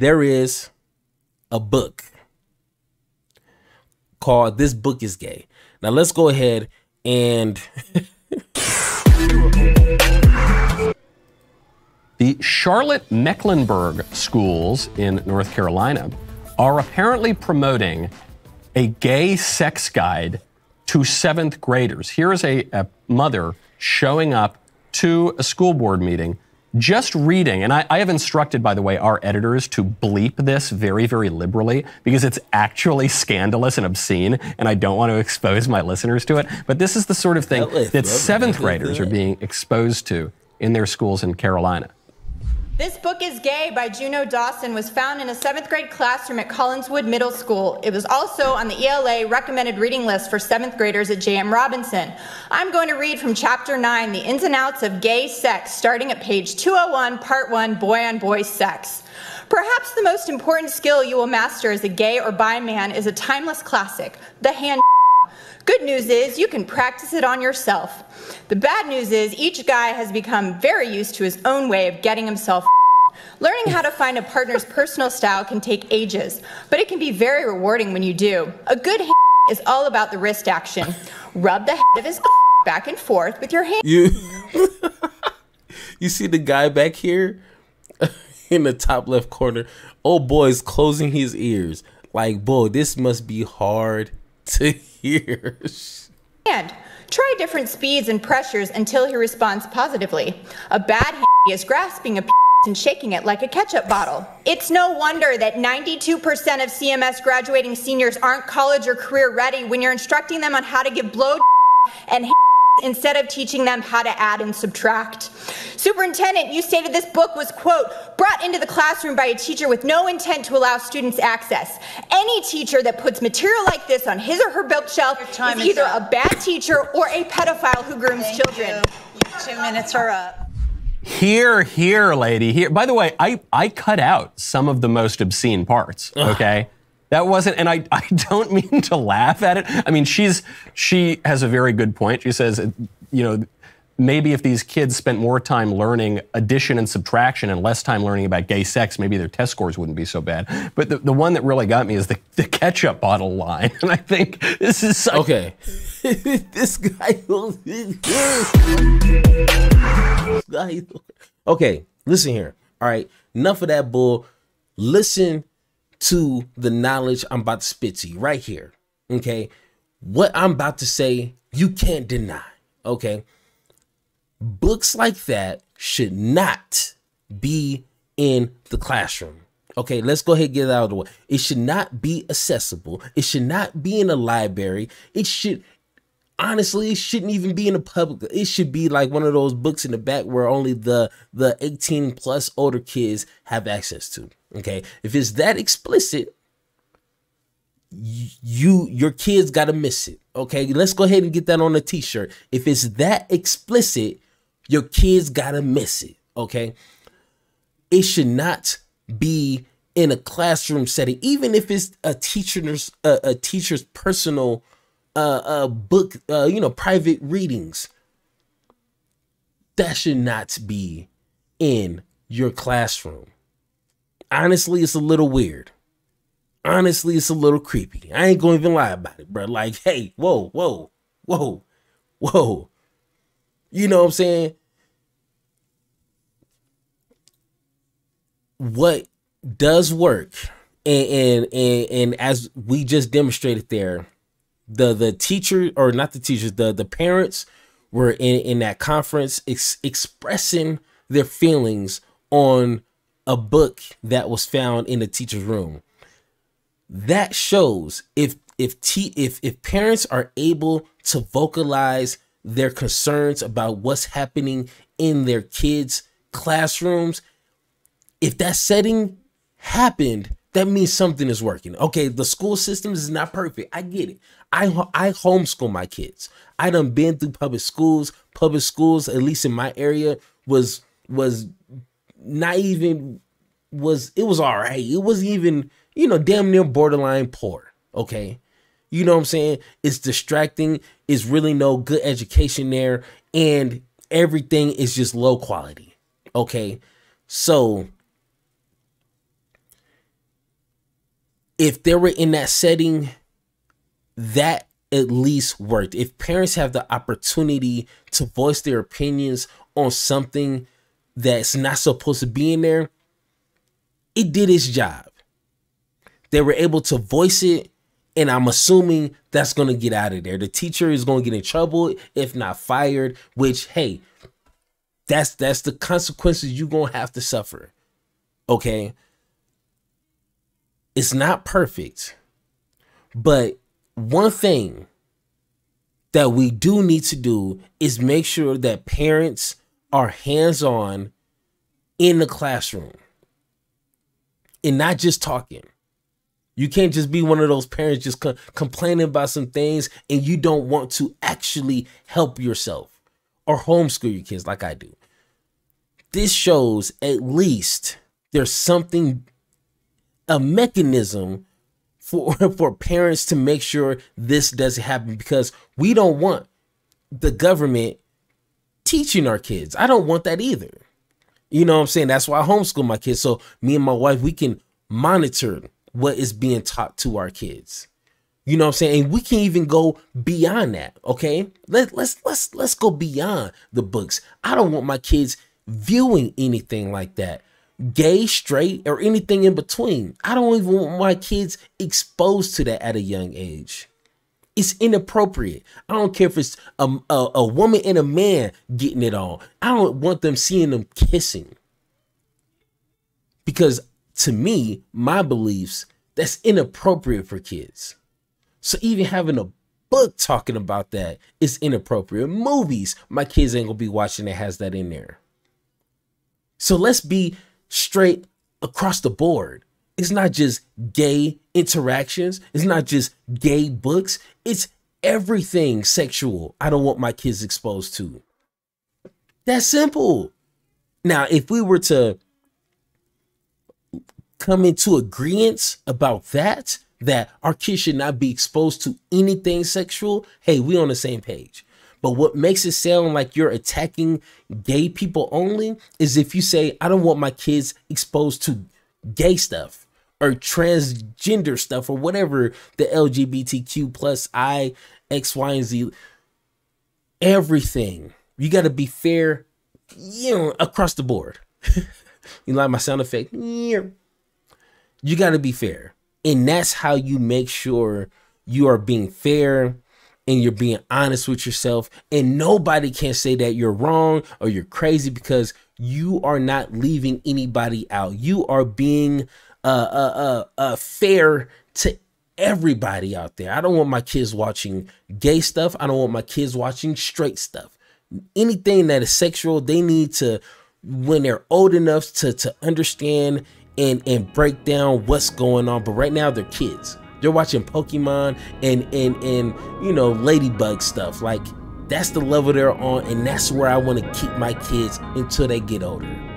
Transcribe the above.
there is a book called This Book is Gay. Now let's go ahead and the Charlotte Mecklenburg schools in North Carolina are apparently promoting a gay sex guide to 7th graders. Here is a mother showing up to a school board meeting, just reading, and I have instructed, by the way, our editors to bleep this very, very liberally because it's actually scandalous and obscene, and I don't want to expose my listeners to it, but this is the sort of thing that 7th graders are being exposed to in their schools in Carolina. This Book is Gay by Juno Dawson was found in a 7th grade classroom at Collinswood Middle School. It was also on the ELA recommended reading list for 7th graders at J.M. Robinson. I'm going to read from Chapter 9, The Ins and Outs of Gay Sex, starting at page 201, Part 1, Boy-on-Boy Sex. Perhaps the most important skill you will master as a gay or bi man is a timeless classic, the hand. Good news is you can practice it on yourself. The bad news is each guy has become very used to his own way of getting himself. Learning how to find a partner's personal style can take ages, but it can be very rewarding when you do. A good hand is all about the wrist action. Rub the head of his back and forth with your hand. You see the guy back here in the top left corner? Oh boy, is closing his ears. Like, boy, this must be hard to hear. And try different speeds and pressures until he responds positively. A bad hand is grasping a penis and shaking it like a ketchup bottle. It's no wonder that 92% of CMS graduating seniors aren't college or career ready when you're instructing them on how to give blow and hand instead of teaching them how to add and subtract. Superintendent, you stated this book was, quote, brought into the classroom by a teacher with no intent to allow students access. Any teacher that puts material like this on his or her bookshelf is either a bad teacher or a pedophile who grooms children. Thank you. 2 minutes are up. Here, lady, here. By the way, I cut out some of the most obscene parts, okay? That wasn't, and I don't mean to laugh at it. I mean, she has a very good point. She says, you know, maybe if these kids spent more time learning addition and subtraction and less time learning about gay sex, maybe their test scores wouldn't be so bad. But the one that really got me is the ketchup bottle line. And I think this is such... Okay. This guy... Okay, listen here. All right, enough of that bull. Listen to the knowledge I'm about to spit to you right here, okay? What I'm about to say, you can't deny, okay? Books like that should not be in the classroom, okay? Let's go ahead and get it out of the way. It should not be accessible. It should not be in a library. It should, honestly, it shouldn't even be in the public. It should be like one of those books in the back where only the 18 plus older kids have access to. Okay, if it's that explicit, your kids gotta miss it. Okay, let's go ahead and get that on a t-shirt. If it's that explicit, your kids gotta miss it. Okay, it should not be in a classroom setting, even if it's a teacher's personal book, you know, private readings. That should not be in your classroom. Honestly, it's a little weird. Honestly, it's a little creepy. I ain't gonna even lie about it, bro. Like, hey, whoa. You know what I'm saying? What does work, and as we just demonstrated there, the teacher, or not the teachers, the parents were in that conference expressing their feelings on a book that was found in the teacher's room. That shows if parents are able to vocalize their concerns about what's happening in their kids' classrooms, if that setting happened, that means something is working. Okay, the school system is not perfect. I get it. I homeschool my kids. I done been through public schools. Public schools, at least in my area, was all right. It wasn't even, you know, damn near borderline poor. Okay. You know what I'm saying? It's distracting. It's really no good education there. And everything is just low quality. Okay. So if they were in that setting, that at least worked. If parents have the opportunity to voice their opinions on something that's not supposed to be in there, it did its job. They were able to voice it, and I'm assuming that's going to get out of there. The teacher is going to get in trouble, if not fired, which, hey, that's the consequences you're going to have to suffer. Okay? It's not perfect, but one thing that we do need to do is make sure that parents are hands-on in the classroom and not just talking. You can't just be one of those parents just complaining about some things and you don't want to actually help yourself or homeschool your kids like I do. This shows at least there's something, a mechanism for parents to make sure this doesn't happen, because we don't want the government teaching our kids. I don't want that either. You know what I'm saying? That's why I homeschool my kids. So me and my wife, we can monitor what is being taught to our kids. You know what I'm saying? And we can even go beyond that. Okay. Let's go beyond the books. I don't want my kids viewing anything like that. Gay, straight, or anything in between. I don't even want my kids exposed to that at a young age. It's inappropriate. I don't care if it's a woman and a man getting it on. I don't want them seeing them kissing. Because to me, my beliefs, that's inappropriate for kids. So even having a book talking about that is inappropriate. Movies, my kids ain't gonna be watching that has that in there. So let's be straight across the board. It's not just gay interactions. It's not just gay books. It's everything sexual. I don't want my kids exposed to. That's simple. Now, if we were to come into agreement about that, that our kids should not be exposed to anything sexual, hey, we on the same page. But what makes it sound like you're attacking gay people only is if you say, I don't want my kids exposed to gay stuff or transgender stuff or whatever the LGBTQ plus I, X, Y, and Z, everything. You got to be fair, you know, across the board. You like my sound effect? Yeah. You got to be fair. And that's how you make sure you are being fair and you're being honest with yourself, and nobody can say that you're wrong or you're crazy, because you are not leaving anybody out. You are being fair to everybody out there. I don't want my kids watching gay stuff. I don't want my kids watching straight stuff. Anything that is sexual, they need to, when they're old enough to understand and break down what's going on. But right now they're kids. They're watching Pokemon and you know, ladybug stuff. Like, that's the level they're on, and that's where I want to keep my kids until they get older.